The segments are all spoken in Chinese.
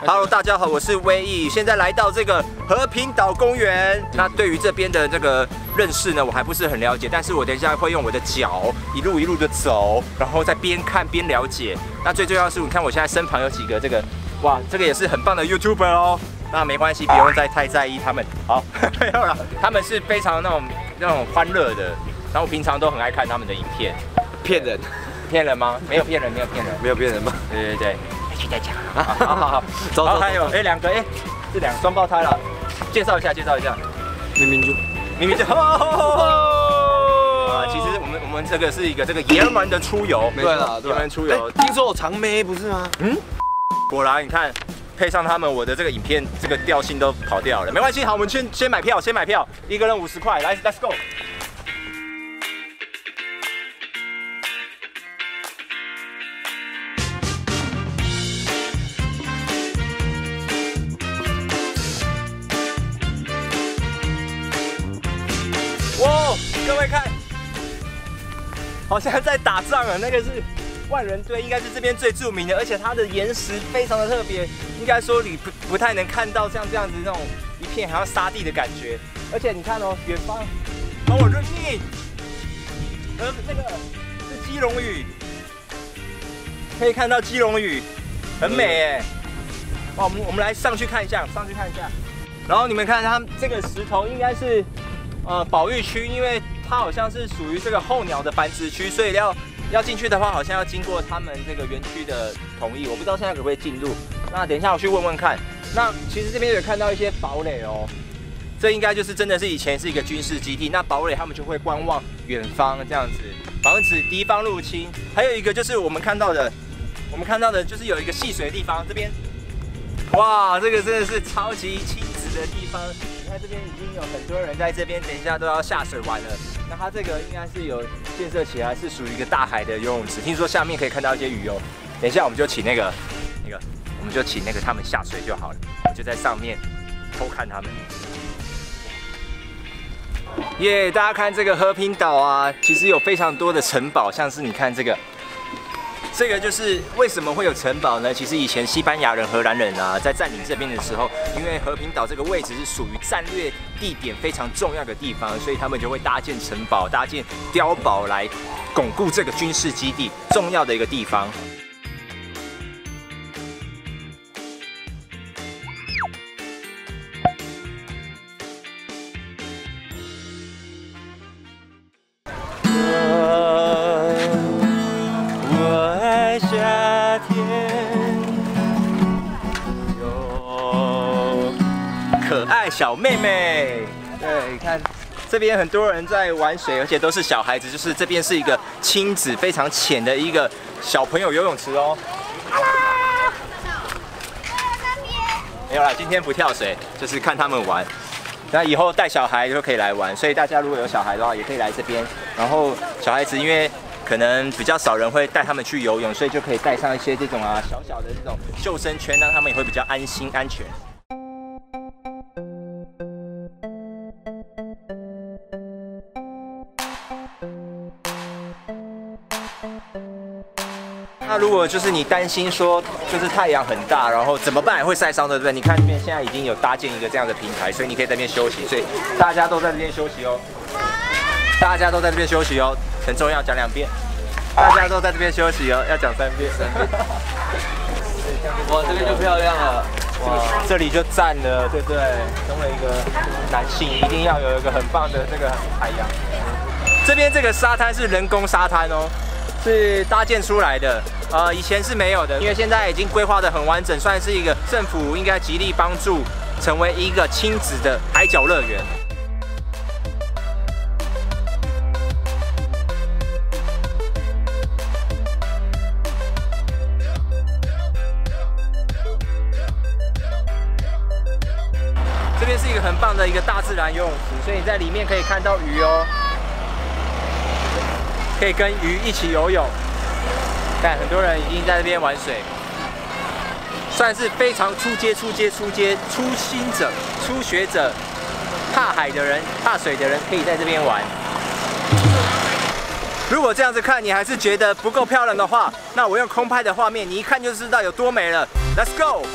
Hello， 大家好，我是威毅，现在来到这个和平岛公园。那对于这边的这个认识呢，我还不是很了解，但是我等一下会用我的脚一路的走，然后再边看边了解。那最重要的是，你看我现在身旁有几个这个，哇，这个也是很棒的 YouTuber 哦。那没关系，不用再太在意他们。好，没有了，他们是非常那种欢乐的，然后我平常都很爱看他们的影片。骗人。 骗人吗？没有骗人，没有骗人，没有骗人吗？对对对，回去再讲。好好好，走走。还有两个，这两个双胞胎了，介绍一下，介绍一下。明明就。啊，其实我们这个是一个爷们的出游，对了，爷们出游。听说我长妹不是吗？嗯，果然你看，配上他们，我的这个影片这个调性都跑掉了。没关系，好，我们先买票，一个人50块，来 ，Let's go。 各位看，好像在打仗啊！那个是万人堆，应该是这边最著名的，而且它的岩石非常的特别，应该说你不太能看到像这样子那种一片好像沙地的感觉。而且你看哦，远方，我认命，那个是基隆屿，可以看到基隆屿，很美哎。哇，我们来上去看一下，然后你们看它这个石头应该是。 保育区，因为它好像是属于这个候鸟的繁殖区，所以要进去的话，好像要经过他们这个园区的同意。我不知道现在可不可以进入。那等一下我去问问看。那其实这边有看到一些堡垒哦，这应该就是真的是以前是一个军事基地。那堡垒他们就会观望远方这样子，防止敌方入侵。还有一个就是我们看到的就是有一个戏水的地方，这边，哇，这个真的是超级亲子的地方。 这边已经有很多人在这边，等一下都要下水玩了。那它这个应该是有建设起来，是属于一个大海的游泳池。听说下面可以看到一些鱼哦。等一下我们就请他们下水就好了，我就在上面偷看他们。耶，大家看这个和平岛啊，其实有非常多的城堡，像是你看这个。 这个就是为什么会有城堡呢？其实以前西班牙人、荷兰人啊，在占领这边的时候，因为和平岛这个位置是属于战略地点非常重要的地方，所以他们就会搭建城堡、搭建碉堡来巩固这个军事基地，重要的一个地方。小妹妹，对，你看这边很多人在玩水，而且都是小孩子，就是这边是一个亲子非常浅的一个小朋友游泳池哦。Hello， 没有啦，今天不跳水，就是看他们玩。那以后带小孩就可以来玩，所以大家如果有小孩的话，也可以来这边。然后小孩子因为可能比较少人会带他们去游泳，所以就可以带上一些这种啊小小的这种救生圈，让他们也会比较安心安全。 那如果就是你担心说，就是太阳很大，然后怎么办会晒伤，对不对？你看这边现在已经有搭建一个这样的平台，所以你可以在那边休息，所以大家都在这边休息哦。大家都在这边休息哦，很重要，讲2遍。大家都在这边休息哦，要讲3遍。哇，这边就漂亮了，哇，这里就赞了，对不对？身为一个男性，一定要有一个很棒的这个海洋。这边这个沙滩是人工沙滩哦。 是搭建出来的，以前是没有的，因为现在已经规划得很完整，算是一个政府应该极力帮助成为一个亲子的海角乐园。这边是一个很棒的一个大自然游泳池，所以你在里面可以看到鱼哦。 可以跟鱼一起游泳，但很多人已经在那边玩水，算是非常初心者、初学者、怕海的人、怕水的人可以在这边玩。如果这样子看你还是觉得不够漂亮的话，那我用空拍的画面，你一看就知道有多美了。Let's go。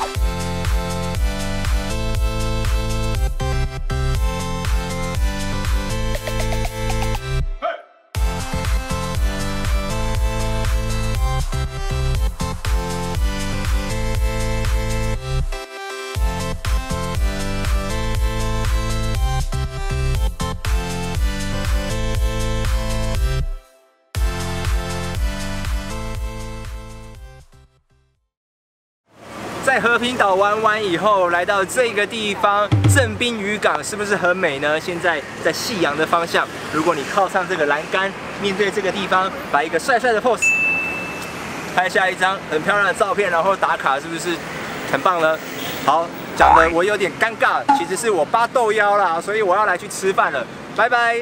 在和平岛玩完以后，来到这个地方正滨渔港，是不是很美呢？现在在夕阳的方向，如果你靠上这个栏杆，面对这个地方，摆一个帅帅的 pose， 拍下一张很漂亮的照片，然后打卡，是不是很棒呢？好，讲的我有点尴尬，其实是我爸豆腰啦，所以我要来去吃饭了，拜拜。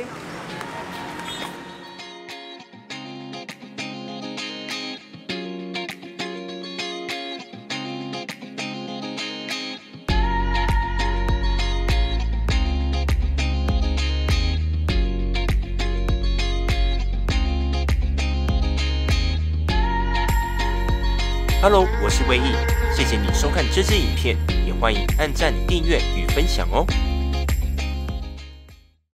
Hello， 我是威毅，谢谢你收看这支影片，也欢迎按赞、订阅与分享哦。